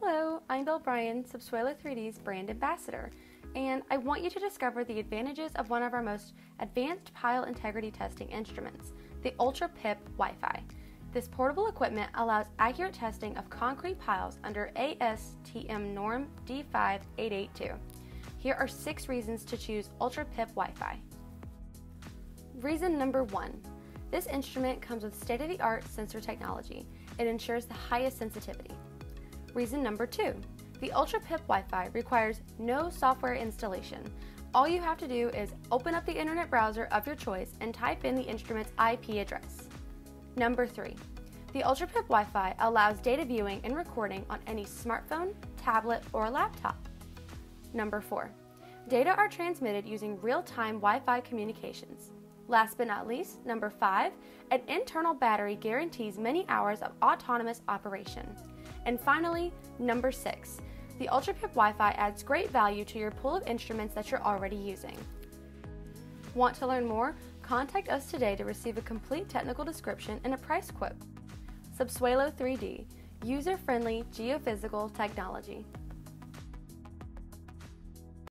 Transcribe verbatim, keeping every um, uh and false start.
Hello, I'm Belle Bryan, Subsuelo three D's brand ambassador, and I want you to discover the advantages of one of our most advanced pile integrity testing instruments, the UltraPIP WiFi. This portable equipment allows accurate testing of concrete piles under A S T M norm D five eight eight two. Here are six reasons to choose UltraPIP WiFi. Reason number one, this instrument comes with state-of-the-art sensor technology. It ensures the highest sensitivity. Reason number two, the UltraPIP WiFi requires no software installation. All you have to do is open up the internet browser of your choice and type in the instrument's I P address. Number three, the UltraPIP WiFi allows data viewing and recording on any smartphone, tablet, or laptop. Number four, data are transmitted using real-time Wi-Fi communications. Last but not least, number five, an internal battery guarantees many hours of autonomous operation. And finally, number six, the UltraPIP WiFi adds great value to your pool of instruments that you're already using. Want to learn more? Contact us today to receive a complete technical description and a price quote. Subsuelo three D, user-friendly geophysical technology.